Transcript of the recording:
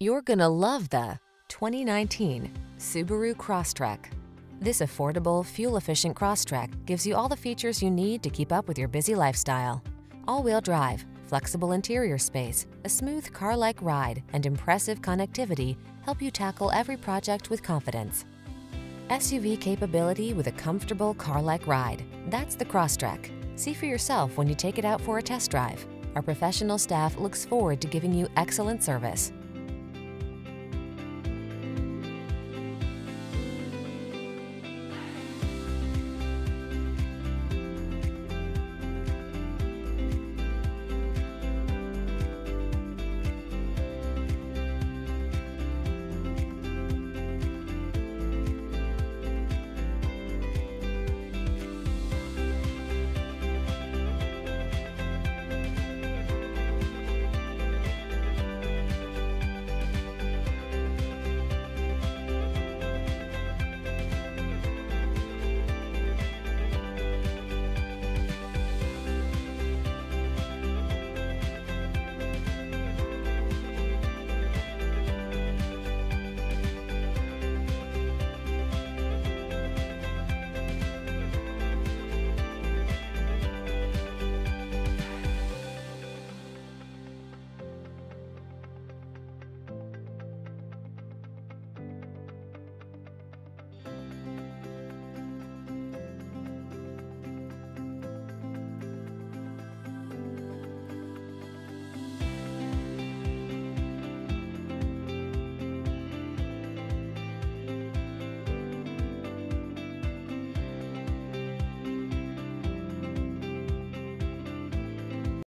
You're gonna love the 2019 Subaru Crosstrek. This affordable, fuel-efficient Crosstrek gives you all the features you need to keep up with your busy lifestyle. All-wheel drive, flexible interior space, a smooth car-like ride, and impressive connectivity help you tackle every project with confidence. SUV capability with a comfortable car-like ride. That's the Crosstrek. See for yourself when you take it out for a test drive. Our professional staff looks forward to giving you excellent service.